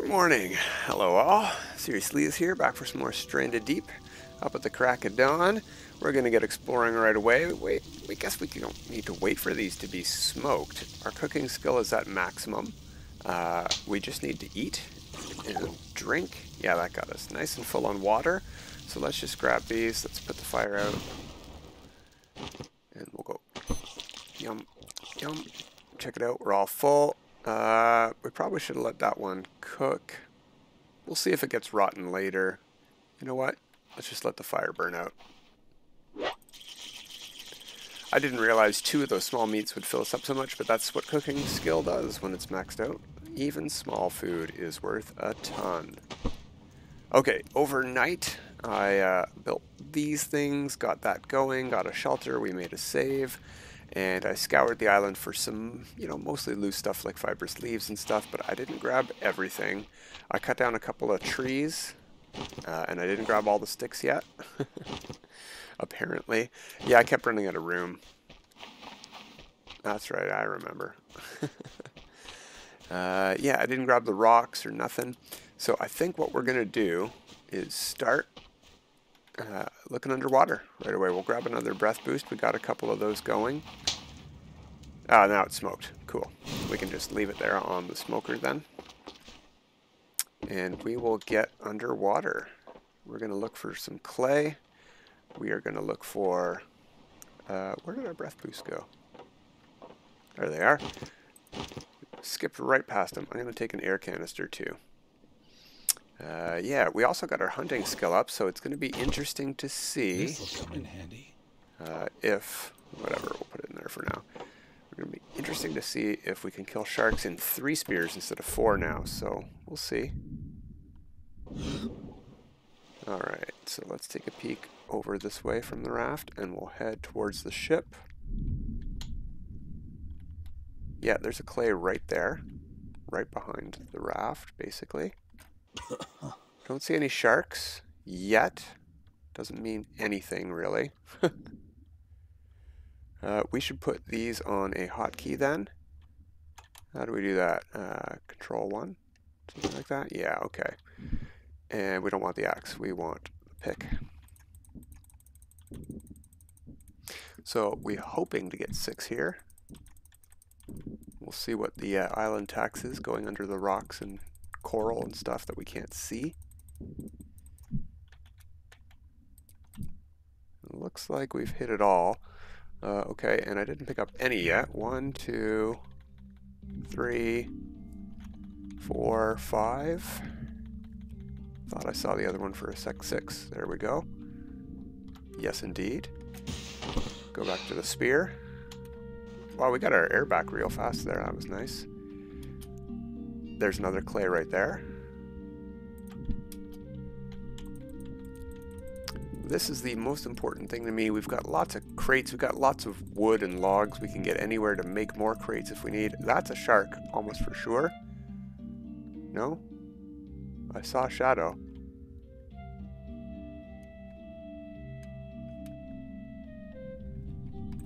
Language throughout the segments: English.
Good morning. Hello all. Seriously is here, back for some more Stranded Deep. Up at the crack of dawn. We're going to get exploring right away. Wait, we guess we don't need to wait for these to be smoked. Our cooking skill is at maximum. We just need to eat and drink. Yeah, that got us nice and full on water. So let's just grab these. Let's put the fire out. And we'll go. Yum, yum. Check it out. We're all full. We probably should have let that one cook. We'll see if it gets rotten later. You know what? Let's just let the fire burn out. I didn't realize two of those small meats would fill us up so much, but that's what cooking skill does when it's maxed out. Even small food is worth a ton. Okay, overnight, I built these things, got that going, got a shelter, we made a save, and I scoured the island for some, you know, mostly loose stuff like fibrous leaves and stuff, but I didn't grab everything. I cut down a couple of trees, and I didn't grab all the sticks yet. Apparently. Yeah, I kept running out of room. That's right, I remember. Yeah, I didn't grab the rocks or nothing. So I think what we're going to do is start looking underwater right away. We'll grab another breath boost. We got a couple of those going. Ah, now it's smoked. Cool. We can just leave it there on the smoker then. And we will get underwater. We're going to look for some clay. We are going to look for, where did our breath boost go? There they are. Skipped right past them. I'm going to take an air canister too. Yeah, we also got our hunting skill up, so it's going to be interesting to see. This will come in handy. If, whatever, we'll put it in there for now. We're going to be interesting to see if we can kill sharks in 3 spears instead of 4 now, so we'll see. Alright, so let's take a peek over this way from the raft, and we'll head towards the ship. Yeah, there's a clay right there, right behind the raft, basically. Don't see any sharks yet. Doesn't mean anything, really. We should put these on a hotkey then. How do we do that? Control 1, something like that? Yeah, okay. And we don't want the axe, we want the pick. So we're hoping to get 6 here. We'll see what the island tax is going under the rocks and coral and stuff that we can't see. It looks like we've hit it all. Okay, and I didn't pick up any yet. 1, 2, 3, 4, 5. Thought I saw the other one for a sec. 6. There we go. Yes, indeed. Go back to the spear. Wow, we got our air back real fast there. That was nice. There's another clay right there. This is the most important thing to me. We've got lots of crates. We've got lots of wood and logs. We can get anywhere to make more crates if we need. That's a shark, almost for sure. No? I saw a shadow.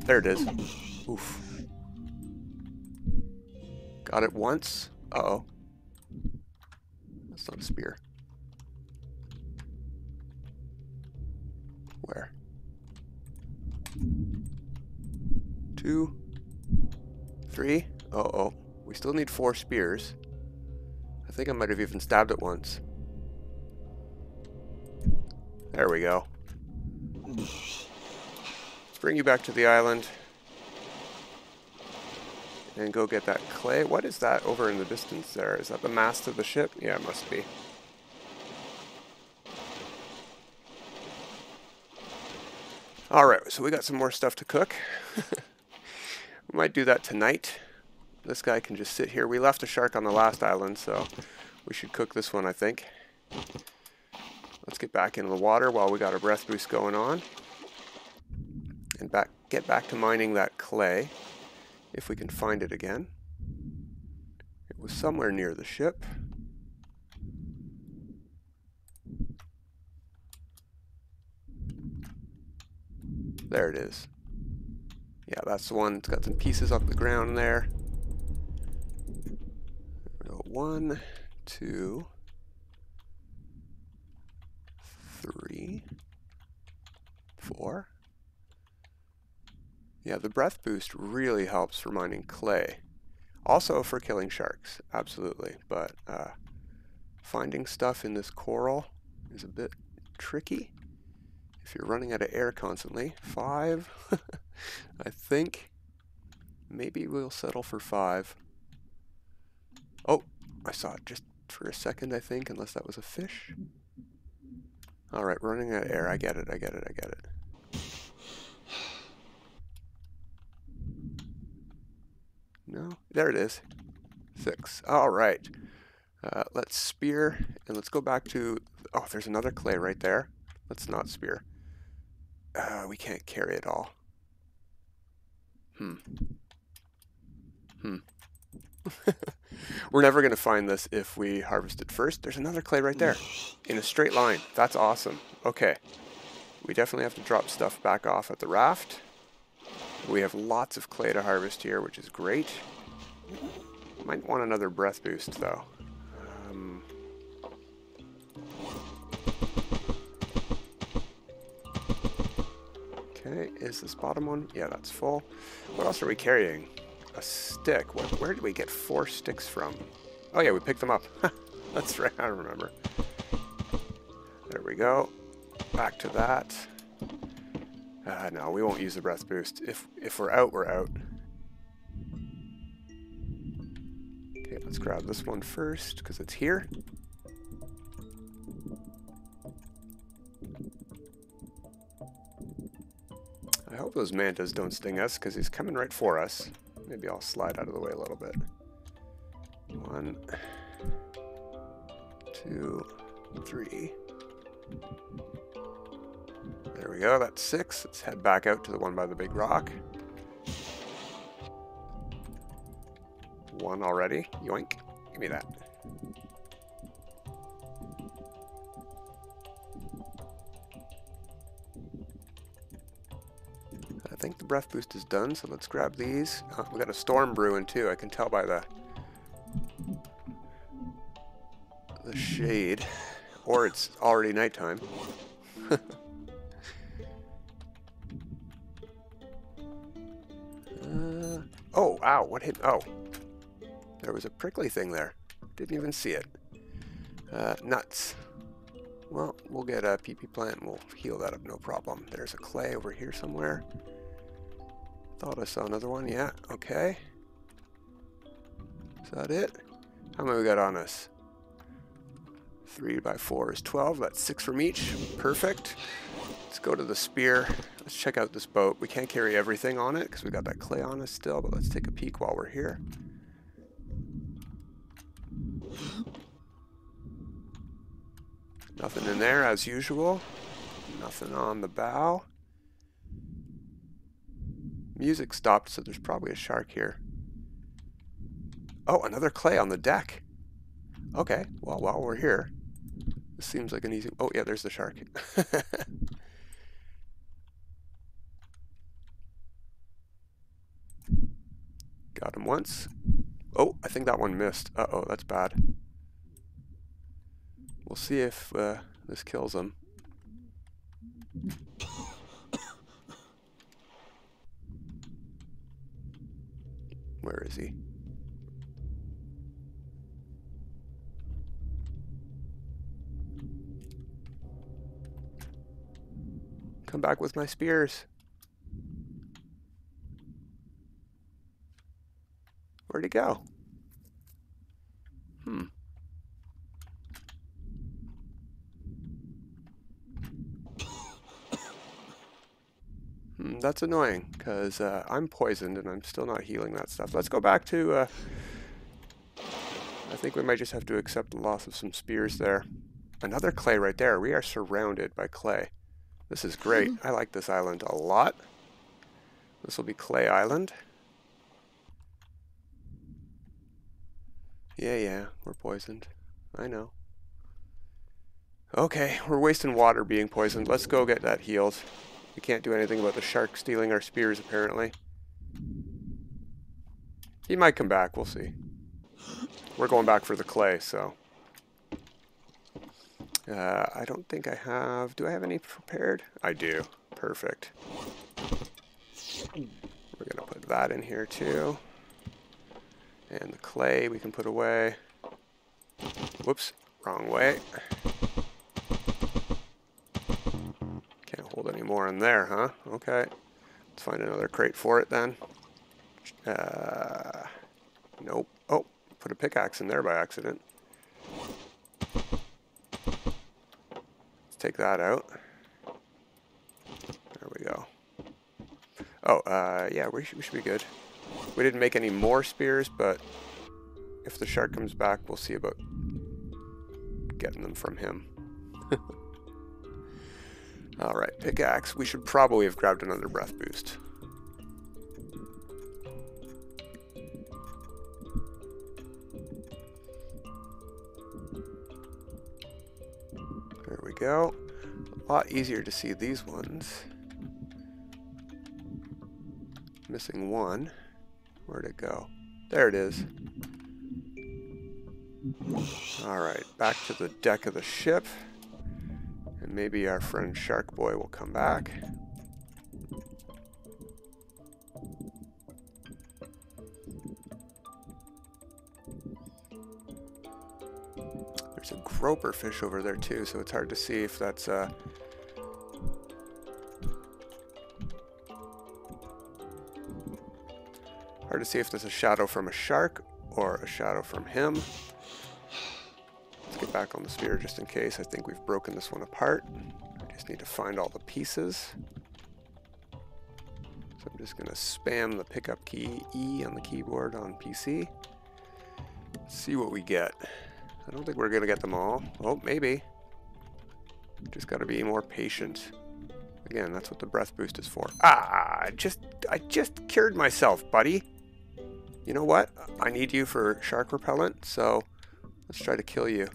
There it is. Oof. Got it once. Uh-oh. That's not a spear. Where? 2, 3. Uh-oh. We still need 4 spears. I think I might have even stabbed it once. There we go. Bring you back to the island and go get that clay. What is that over in the distance there? Is that the mast of the ship? Yeah, it must be. Alright, so we got some more stuff to cook. We might do that tonight. This guy can just sit here. We left a shark on the last island, so we should cook this one, I think. Let's get back into the water while we got our breath boost going on. And get back to mining that clay, if we can find it again. It was somewhere near the ship. There it is. Yeah, that's the one. It's got some pieces off the ground there. There we go. 1, two, three, four. Yeah, the breath boost really helps for mining clay. Also for killing sharks, absolutely. But finding stuff in this coral is a bit tricky if you're running out of air constantly. 5, I think. Maybe we'll settle for 5. Oh, I saw it just for a second, I think, unless that was a fish. All right, running out of air. I get it, I get it, I get it. No, there it is. 6. All right. Let's spear, and let's go back to... Oh, there's another clay right there. Let's not spear. We can't carry it all. We're never going to find this if we harvest it first. There's another clay right there in a straight line. That's awesome. Okay. We definitely have to drop stuff back off at the raft. We have lots of clay to harvest here, which is great. Might want another breath boost, though. Okay, is this bottom one? Yeah, that's full. What else are we carrying? A stick. Where did we get 4 sticks from? Oh yeah, we picked them up. That's right, I remember. There we go. Back to that. No, we won't use the breath boost. If we're out, we're out. Okay, let's grab this one first, because it's here. I hope those mantas don't sting us, because he's coming right for us. Maybe I'll slide out of the way a little bit. 1, 2, 3. There we go, that's 6. Let's head back out to the one by the big rock. 1 already. Yoink. Give me that. I think the breath boost is done, so let's grab these. Oh, we got a storm brewing too. I can tell by the shade. Or it's already nighttime. Oh, ow, what hit? Oh, there was a prickly thing there. Didn't even see it. Nuts. Well, we'll get a PP plant and we'll heal that up, no problem. There's a clay over here somewhere. Thought I saw another one, yeah, okay. Is that it? How many we got on us? 3 by 4 is 12, that's 6 from each, perfect. Let's go to the spear. Let's check out this boat. We can't carry everything on it because we got that clay on us still, but let's take a peek while we're here. Nothing in there as usual. Nothing on the bow. Music stopped, so there's probably a shark here. Oh, another clay on the deck. Okay, well, while we're here, this seems like an easy... Oh, yeah, there's the shark. Got him once. Oh, I think that one missed. Uh-oh, that's bad. We'll see if this kills him. Where is he? Come back with my spears. Where'd he go? That's annoying, because I'm poisoned and I'm still not healing that stuff. Let's go back to... I think we might just have to accept the loss of some spears there. Another clay right there. We are surrounded by clay. This is great. I like this island a lot. This will be Clay Island. Yeah, we're poisoned. I know. Okay, we're wasting water being poisoned. Let's go get that healed. We can't do anything about the shark stealing our spears, apparently. He might come back, we'll see. We're going back for the clay, so I don't think I have... Do I have any prepared? I do. Perfect. We're going to put that in here too. And the clay we can put away. Whoops. Wrong way. Can't hold any more in there, huh? Okay. Let's find another crate for it then. Nope. Oh, put a pickaxe in there by accident. Let's take that out. There we go. Oh, yeah, we should be good. We didn't make any more spears, but if the shark comes back, we'll see about getting them from him. All right, pickaxe. We should probably have grabbed another breath boost. There we go. A lot easier to see these ones. Missing one. Where'd it go? There it is. All right, back to the deck of the ship. And maybe our friend Shark Boy will come back. There's a groper fish over there too, so it's hard to see if that's hard to see if there's a shadow from a shark or a shadow from him. Let's get back on the spear just in case. I think we've broken this one apart. I just need to find all the pieces. So I'm just going to spam the pickup key E on the keyboard on PC. Let's see what we get. I don't think we're going to get them all. Oh, maybe. Just got to be more patient. Again, that's what the breath boost is for. Ah, I just cured myself, buddy. You know what? I need you for shark repellent, so let's try to kill you.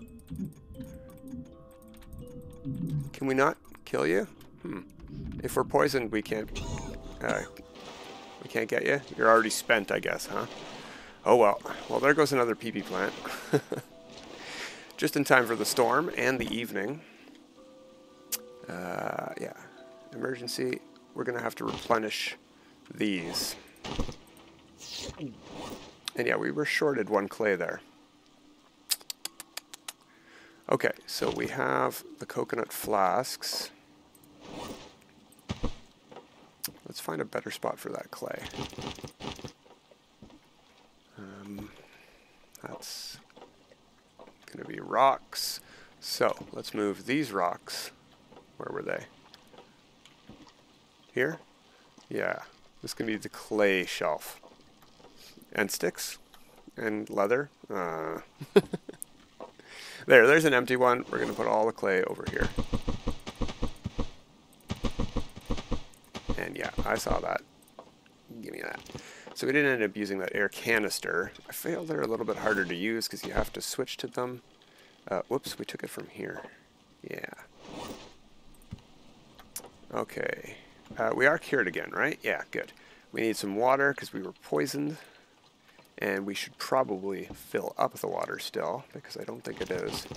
Can we not kill you? Hmm. If we're poisoned, we can't get you. You're already spent, I guess, huh? Oh well. Well, there goes another pee-pee plant. Just in time for the storm and the evening. Yeah. Emergency. We're gonna have to replenish these. And yeah, we were shorted one clay there. Okay, so we have the coconut flasks. Let's find a better spot for that clay. That's going to be rocks. So let's move these rocks. Where were they? Here? Yeah, this can be the clay shelf. And sticks and leather. There's an empty one. We're going to put all the clay over here. And yeah, I saw that. Give me that. So we didn't end up using that air canister. I feel they're a little bit harder to use because you have to switch to them. Whoops, we took it from here. Yeah. Okay. We are cured again, right? Yeah, good. We need some water because we were poisoned. And we should probably fill up the water still, because I don't think it is.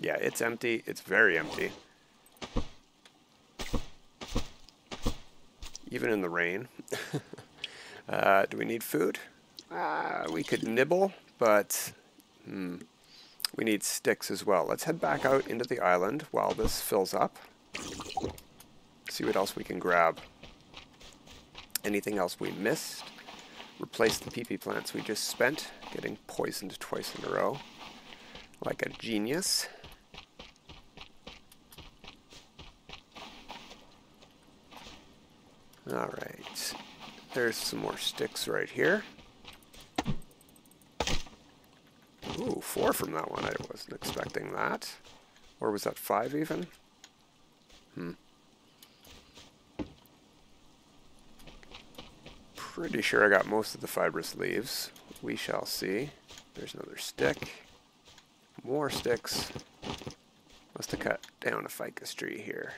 Yeah, it's empty. It's very empty. Even in the rain. Do we need food? We could nibble, but we need sticks as well. Let's head back out into the island while this fills up. See what else we can grab. Anything else we missed? Replace the pee-pee plants we just spent, getting poisoned twice in a row. Like a genius. Alright. There's some more sticks right here. Ooh, 4 from that one. I wasn't expecting that. Or was that 5 even? Pretty sure I got most of the fibrous leaves. We shall see. There's another stick. More sticks. Must have cut down a ficus tree here.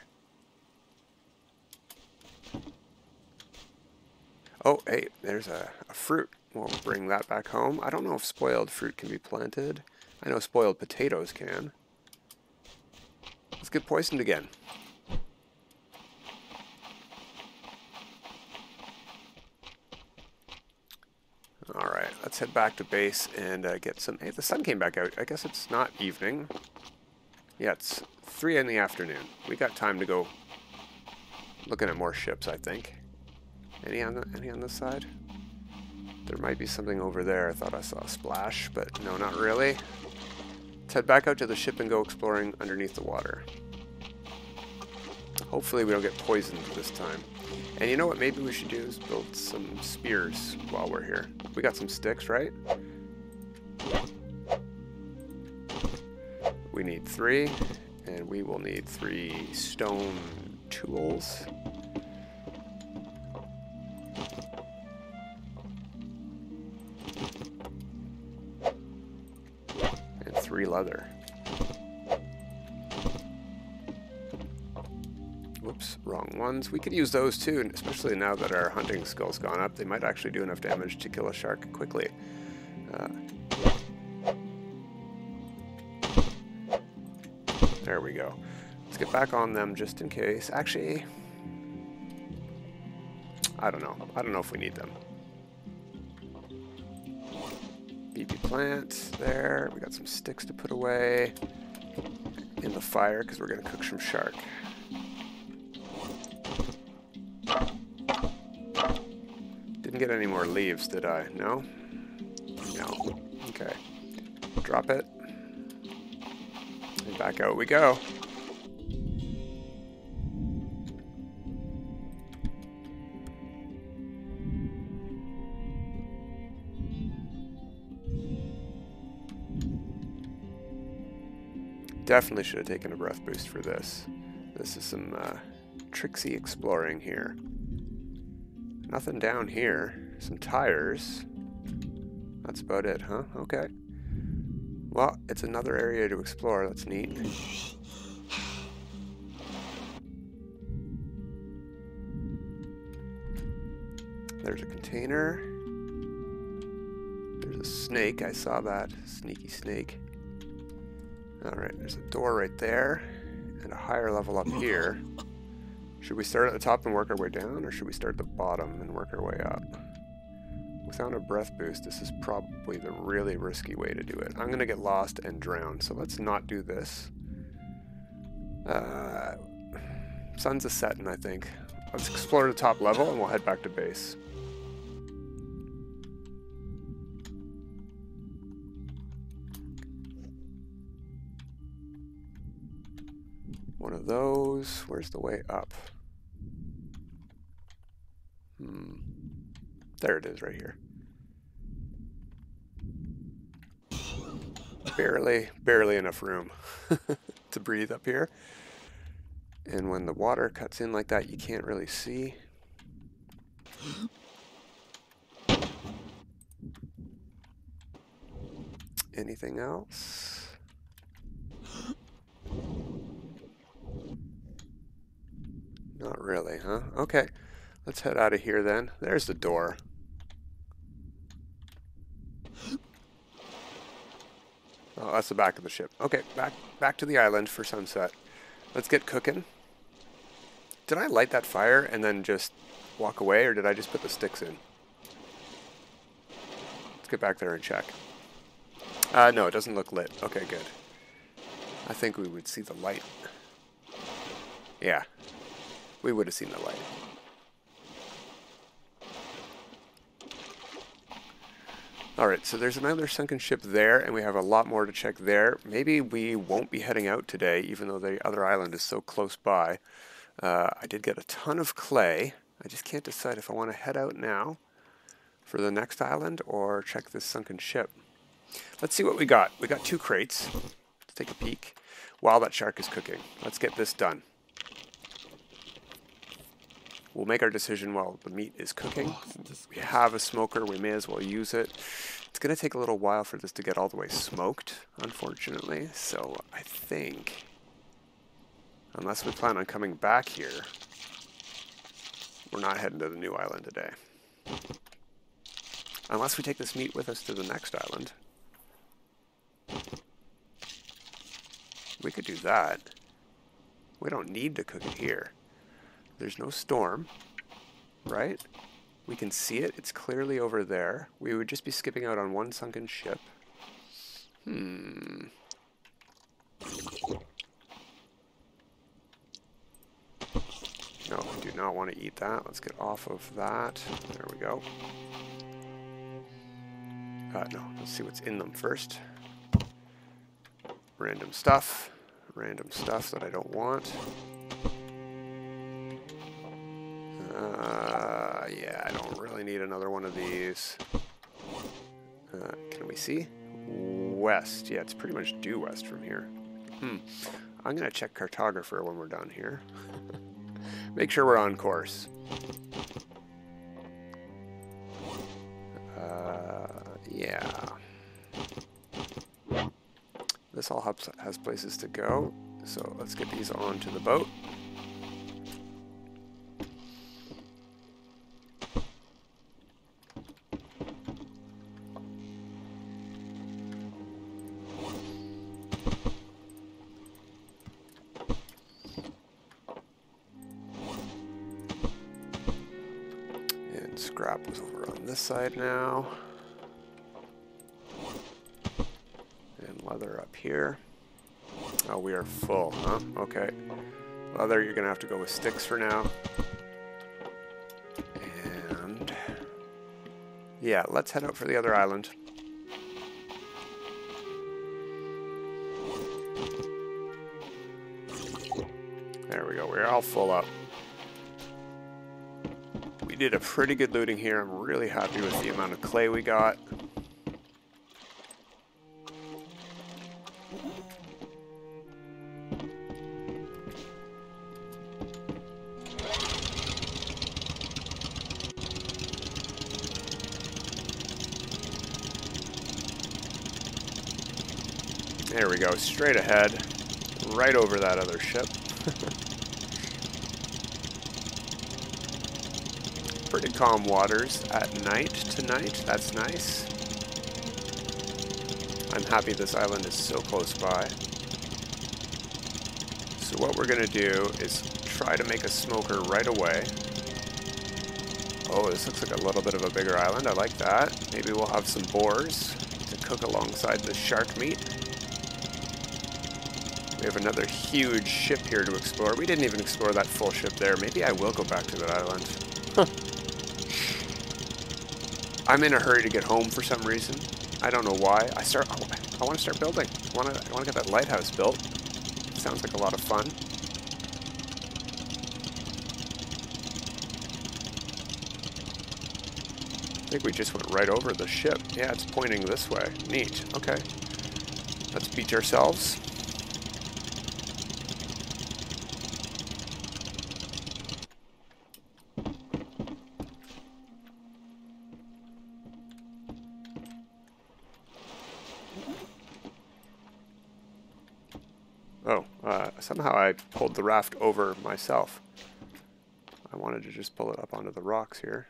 Oh, hey, there's a fruit. We'll bring that back home. I don't know if spoiled fruit can be planted. I know spoiled potatoes can. Let's get poisoned again. Alright, let's head back to base and get some... Hey, the sun came back out. I guess it's not evening. Yeah, it's 3 in the afternoon. We got time to go looking at more ships, I think. Any on this side? There might be something over there. I thought I saw a splash, but no, not really. Let's head back out to the ship and go exploring underneath the water. Hopefully we don't get poisoned this time. And you know what maybe we should do is build some spears while we're here. We got some sticks, right? We need 3, and we will need 3 stone tools. And 3 leather. Whoops, wrong ones. We could use those too, and especially now that our hunting skill's gone up, they might actually do enough damage to kill a shark quickly. There we go. Let's get back on them just in case. Actually, I don't know. I don't know if we need them. BP plant there. We got some sticks to put away in the fire because we're going to cook some shark. Didn't get any more leaves, did I? No? No. Okay. Drop it. And back out we go. Definitely should have taken a breath boost for this. This is some tricksy exploring here. Nothing down here. Some tires. That's about it, huh? Okay. Well, it's another area to explore. That's neat. There's a container. There's a snake. I saw that. Sneaky snake. Alright, there's a door right there. And a higher level up here. Should we start at the top and work our way down, or should we start at the bottom and work our way up? Without a breath boost, this is probably the really risky way to do it. I'm going to get lost and drown, so let's not do this. Sun's a setting, I think. Let's explore the top level, and we'll head back to base. One of those. Where's the way up? There it is right here. Barely enough room to breathe up here. And when the water cuts in like that, you can't really see. Anything else? Not really, huh? Okay, let's head out of here then. There's the door. Oh, that's the back of the ship. Okay, back to the island for sunset. Let's get cooking. Did I light that fire and then just walk away, or did I just put the sticks in? Let's get back there and check. No, it doesn't look lit. Okay, good. I think we would see the light. Yeah. We would have seen the light. Alright, so there's another sunken ship there, and we have a lot more to check there. Maybe we won't be heading out today, even though the other island is so close by. I did get a ton of clay. I just can't decide if I want to head out now for the next island or check this sunken ship. Let's see what we got. We got 2 crates. Let's take a peek while that shark is cooking. Let's get this done. We'll make our decision while the meat is cooking. We have a smoker. We may as well use it. It's going to take a little while for this to get all the way smoked, unfortunately. So I think, unless we plan on coming back here, we're not heading to the new island today. Unless we take this meat with us to the next island. We could do that. We don't need to cook it here. There's no storm, right? We can see it. It's clearly over there. We would just be skipping out on one sunken ship. No, we do not want to eat that. Let's get off of that. There we go. No, let's see what's in them first. Random stuff. Random stuff that I don't want. Yeah, I don't really need another one of these. Can we see? West. Yeah, it's pretty much due west from here. I'm going to check Cartographer when we're done here. Make sure we're on course. Yeah. This all has places to go, so let's get these onto the boat. And scrap was over on this side now. Leather up here. Oh, we are full, huh? Okay. Leather, you're going to have to go with sticks for now. And yeah, let's head out for the other island. There we go. We're all full up. We did a pretty good looting here. I'm really happy with the amount of clay we got. There we go, straight ahead, right over that other ship. Pretty calm waters at night tonight, that's nice. I'm happy this island is so close by. So what we're going to do is try to make a smoker right away. Oh, this looks like a little bit of a bigger island, I like that. Maybe we'll have some boars to cook alongside the shark meat. We have another huge ship here to explore. We didn't even explore that full ship there. Maybe I will go back to that island. Huh. I'm in a hurry to get home for some reason. I don't know why. I want to start building. I want to get that lighthouse built. Sounds like a lot of fun. I think we just went right over the ship. Yeah, it's pointing this way. Neat. Okay. Let's beach ourselves. Somehow I pulled the raft over myself. I wanted to just pull it up onto the rocks here.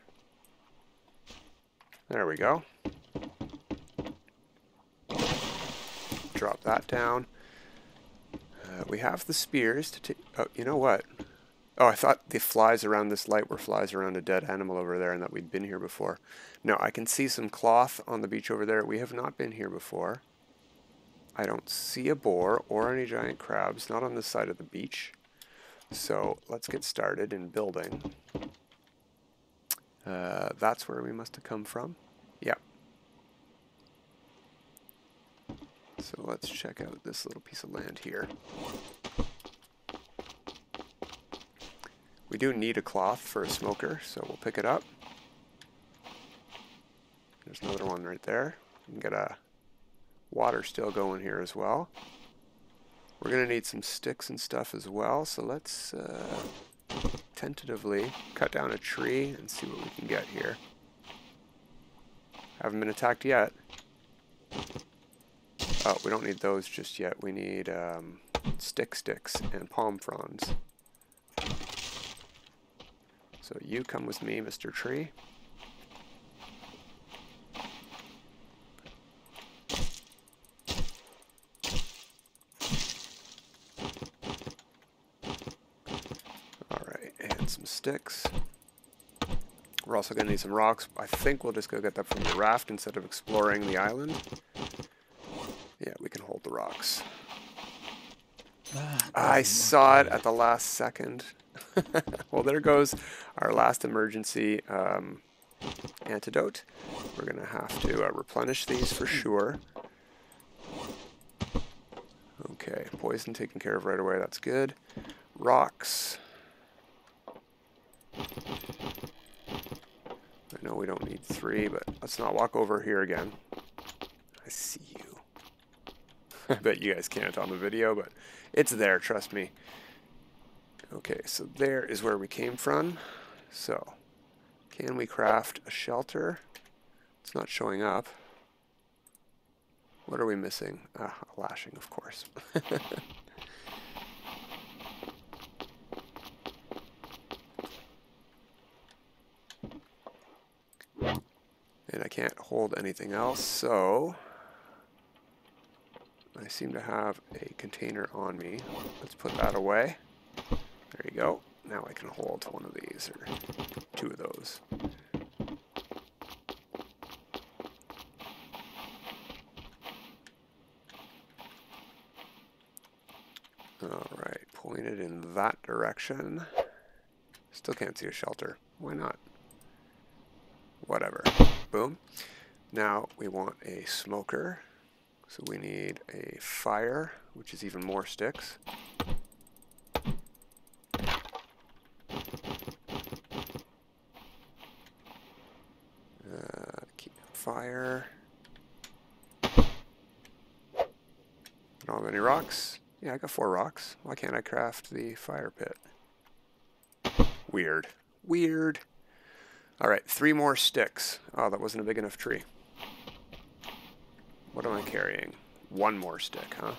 There we go. Drop that down. We have the spears to take... Oh, you know what? Oh, I thought the flies around this light were flies around a dead animal over there and that we'd been here before. No, I can see some cloth on the beach over there. We have not been here before. I don't see a boar or any giant crabs, not on this side of the beach. So let's get started in building. That's where we must have come from. Yeah. So let's check out this little piece of land here. We do need a cloth for a smoker, so we'll pick it up. There's another one right there. You can get a water still going here as well. We're going to need some sticks and stuff as well, so let's tentatively cut down a tree and see what we can get here. Haven't been attacked yet. Oh, we don't need those just yet. We need sticks and palm fronds. So you come with me, Mr. Tree. sticks. We're also going to need some rocks. I think we'll just go get that from the raft instead of exploring the island. Yeah, we can hold the rocks. I saw it at the last second. Well, there goes our last emergency antidote. We're going to have to replenish these for sure. Okay, poison taken care of right away. That's good. Rocks. I know we don't need 3, but let's not walk over here again. I see you. I bet you guys can't on the video, but it's there, trust me. Okay, so there is where we came from. So, can we craft a shelter? It's not showing up. What are we missing? Ah, a lashing, of course. And I can't hold anything else, so I seem to have a container on me. Let's put that away. There you go. Now I can hold one of these, or 2 of those. Alright, pointed in that direction. Still can't see a shelter. Why not? Whatever. Boom. Now we want a smoker. So we need a fire, which is even more sticks. Keep fire. Don't have any rocks. Yeah, I got 4 rocks. Why can't I craft the fire pit? Weird. Weird. All right, 3 more sticks. Oh, that wasn't a big enough tree. What am I carrying? 1 more stick, huh?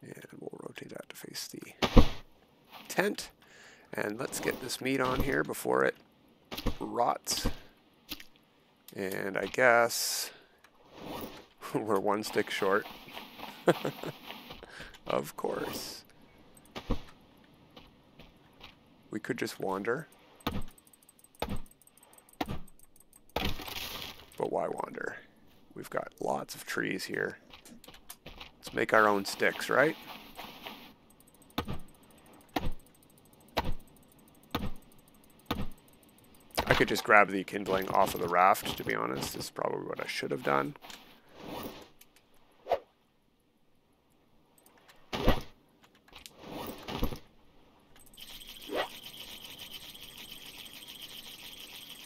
And we'll rotate that to face the tent. And let's get this meat on here before it rots. And I guess we're 1 stick short. Of course. We could just wander. But why wander? We've got lots of trees here. Let's make our own sticks, right? I could just grab the kindling off of the raft, to be honest. This is probably what I should have done.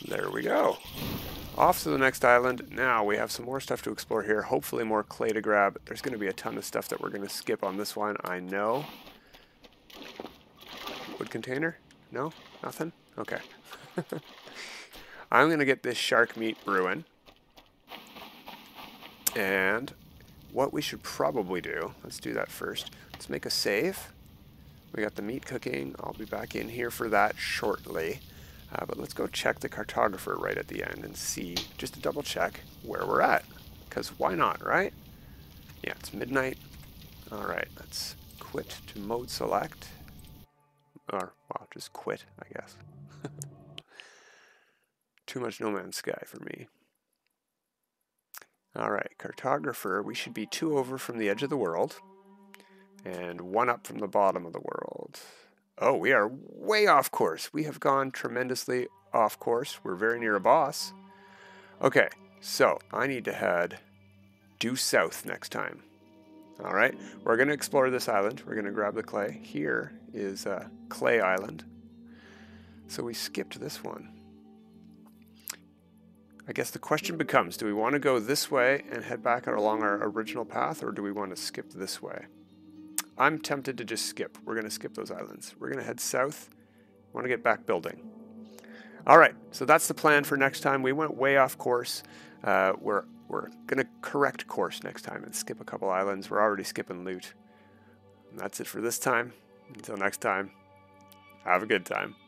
There we go. Off to the next island. Now we have some more stuff to explore here. Hopefully more clay to grab. There's going to be a ton of stuff that we're going to skip on this one, I know. Wood container? No? Nothing? Okay. I'm going to get this shark meat brewing. And what we should probably do, let's do that first. Let's make a save. We got the meat cooking. I'll be back in here for that shortly. But let's go check the cartographer right at the end and see, just to double check, where we're at. Because why not, right? Yeah, it's midnight. All right, let's quit to mode select. Or, well, just quit, I guess. Too much No Man's Sky for me. All right, cartographer, we should be 2 over from the edge of the world and 1 up from the bottom of the world. Oh, we are way off course. We have gone tremendously off course. We're very near a boss. Okay, so I need to head due south next time. All right, we're going to explore this island. We're going to grab the clay. Here is Clay Island. So we skipped this one. I guess the question becomes, do we want to go this way and head back along our original path, or do we want to skip this way? I'm tempted to just skip. We're going to skip those islands. We're going to head south. I want to get back building. All right, so that's the plan for next time. We went way off course. We're going to correct course next time and skip a couple islands. We're already skipping loot. And that's it for this time. Until next time, have a good time.